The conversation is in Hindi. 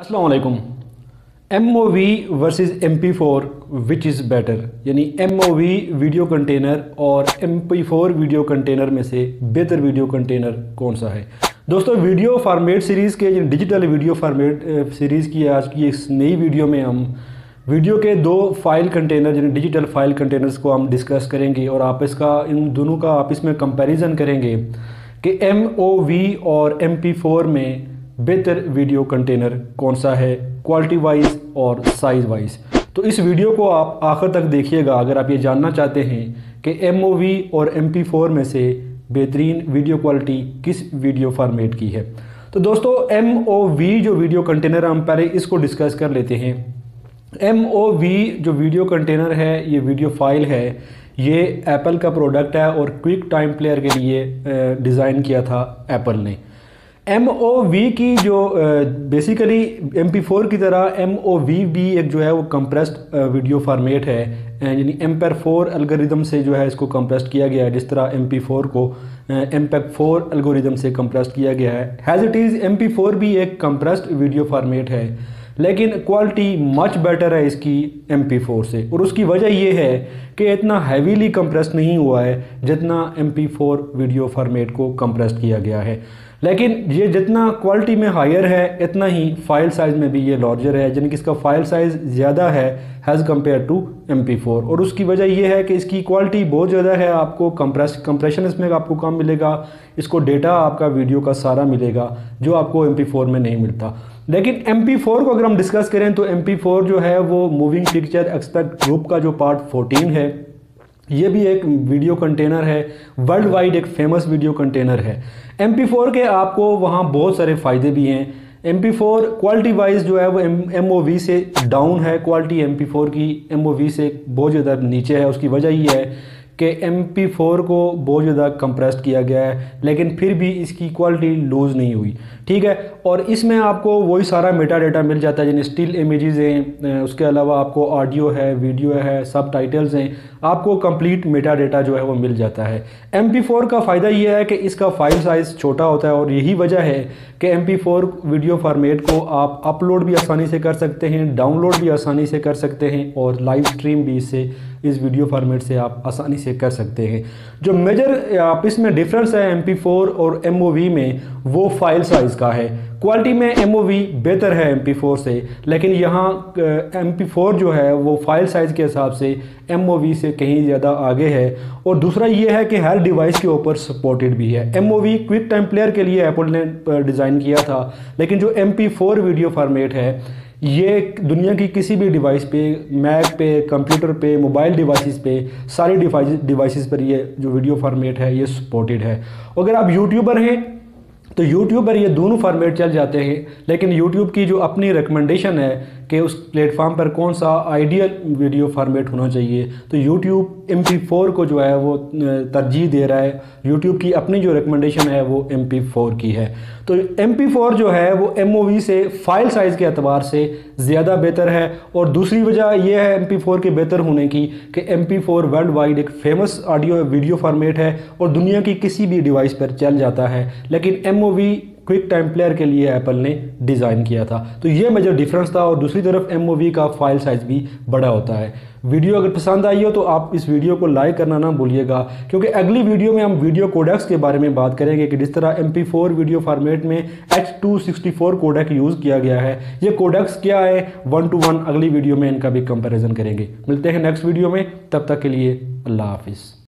अस्सलाम वालेकुम। MOV versus MP4 which is better, यानी MOV वीडियो कंटेनर और MP4 वीडियो कंटेनर में से बेहतर वीडियो कंटेनर कौन सा है। दोस्तों, वीडियो फॉर्मेट सीरीज़ के डिजिटल वीडियो फॉर्मेट सीरीज़ की आज की इस नई वीडियो में हम वीडियो के दो फाइल कंटेनर यानी डिजिटल फाइल कंटेनर्स को हम डिस्कस करेंगे और आप इसका इन दोनों का आप इसमें कंपेरिज़न करेंगे कि MOV और MP4 में बेहतर वीडियो कंटेनर कौन सा है, क्वालिटी वाइज और साइज़ वाइज। तो इस वीडियो को आप आखिर तक देखिएगा अगर आप ये जानना चाहते हैं कि MOV और MP4 में से बेहतरीन वीडियो क्वालिटी किस वीडियो फॉर्मेट की है। तो दोस्तों, MOV जो वीडियो कंटेनर हम पहले इसको डिस्कस कर लेते हैं। MOV जो वीडियो कंटेनर है, ये वीडियो फाइल है, ये एप्पल का प्रोडक्ट है और क्विक टाइम प्लेयर के लिए डिज़ाइन किया था एप्पल ने। MOV की जो बेसिकली MP4 की तरह MOV भी एक जो है वो कंप्रेस्ड वीडियो फॉर्मेट है, यानी MP4 एल्गोरिदम से जो है इसको कंप्रेस्ड किया गया है, जिस तरह MP4 को MP4 एल्गोरिदम से कंप्रेस्ड किया गया है। हैज़ इट इज़ MP4 भी एक कंप्रेस्ड वीडियो फॉर्मेट है, लेकिन क्वालिटी मच बेटर है इसकी MP4 से, और उसकी वजह यह है कि इतना हैवीली कंप्रेस्ड नहीं हुआ है जितना MP4 वीडियो फॉर्मेट को कंप्रेस्ड किया गया है। लेकिन ये जितना क्वालिटी में हायर है, इतना ही फाइल साइज़ में भी ये लार्जर है, यानी कि इसका फाइल साइज़ ज़्यादा है एज़ कम्पेयर टू MP4, और उसकी वजह यह है कि इसकी क्वालिटी बहुत ज़्यादा है। आपको कंप्रेशन इसमें आपको कम मिलेगा, इसको डेटा आपका वीडियो का सारा मिलेगा जो आपको MP4 में नहीं मिलता। लेकिन MP4 को अगर हम डिस्कस करें तो MP4 जो है वो मूविंग पिक्चर एक्सट्रैक्ट ग्रुप का जो पार्ट 14 है, ये भी एक वीडियो कंटेनर है, वर्ल्ड वाइड एक फेमस वीडियो कंटेनर है। MP4 के आपको वहाँ बहुत सारे फ़ायदे भी हैं। MP4 क्वालिटी वाइज जो है वो MOV से डाउन है, क्वालिटी MP4 की MOV से बहुत ज़्यादा नीचे है। उसकी वजह ये है कि MP4 को बहुत ज़्यादा कंप्रेस्ड किया गया है, लेकिन फिर भी इसकी क्वालिटी लूज़ नहीं हुई, ठीक है। और इसमें आपको वही सारा मेटा डेटा मिल जाता है, यानी स्टिल इमेजेस हैं, उसके अलावा आपको ऑडियो है, वीडियो है, सबटाइटल्स हैं, आपको कंप्लीट मेटा डेटा जो है वो मिल जाता है। MP4 का फ़ायदा यह है कि इसका फाइल साइज़ छोटा होता है, और यही वजह है कि MP4 वीडियो फॉर्मेट को आप अपलोड भी आसानी से कर सकते हैं, डाउनलोड भी आसानी से कर सकते हैं, और लाइव स्ट्रीम भी इससे इस वीडियो फॉर्मेट से आप आसानी से कर सकते हैं। जो मेजर आप इसमें डिफरेंस है MP4 और MOV में, वो फाइल साइज़ का है। क्वालिटी में MOV बेहतर है MP4 से, लेकिन यहाँ MP4 जो है वो फाइल साइज़ के हिसाब से MOV से कहीं ज़्यादा आगे है। और दूसरा ये है कि हर डिवाइस के ऊपर सपोर्टेड भी है। MOV क्विक टाइम प्लेयर के लिए एप्पल ने डिज़ाइन किया था, लेकिन जो MP4 वीडियो फॉर्मेट है, ये दुनिया की किसी भी डिवाइस पे, मैक पे, कंप्यूटर पे, मोबाइल डिवाइसेस पे, सारे डिवाइसेस पर ये जो वीडियो फॉर्मेट है ये सपोर्टेड है। अगर आप यूट्यूबर हैं तो यूट्यूब पर ये दोनों फॉर्मेट चल जाते हैं, लेकिन यूट्यूब की जो अपनी रिकमेंडेशन है कि उस प्लेटफॉर्म पर कौन सा आइडियल वीडियो फॉर्मेट होना चाहिए, तो यूट्यूब MP4 को जो है वो तरजीह दे रहा है। यूट्यूब की अपनी जो रिकमेंडेशन है वो MP4 की है। तो MP4 जो है वो MOV से फाइल साइज़ के अतबार से ज़्यादा बेहतर है, और दूसरी वजह यह है MP4 के बेहतर होने की कि MP4 वर्ल्ड वाइड एक फेमस ऑडियो वीडियो फॉर्मेट है और दुनिया की किसी भी डिवाइस पर चल जाता है, लेकिन MOV क्विक टाइम प्लेयर के लिए एप्पल ने डिज़ाइन किया था। तो ये मेजर डिफरेंस था, और दूसरी तरफ MOV का फाइल साइज़ भी बड़ा होता है। वीडियो अगर पसंद आई हो तो आप इस वीडियो को लाइक करना ना भूलिएगा, क्योंकि अगली वीडियो में हम वीडियो कोडेक्स के बारे में बात करेंगे कि जिस तरह MP4 वीडियो फॉर्मेट में H.264 कोडेक यूज़ किया गया है, ये कोडेक्स क्या है, 1:1 अगली वीडियो में इनका भी कंपेरिजन करेंगे। मिलते हैं नेक्स्ट वीडियो में, तब तक के लिए अल्लाह हाफिज़।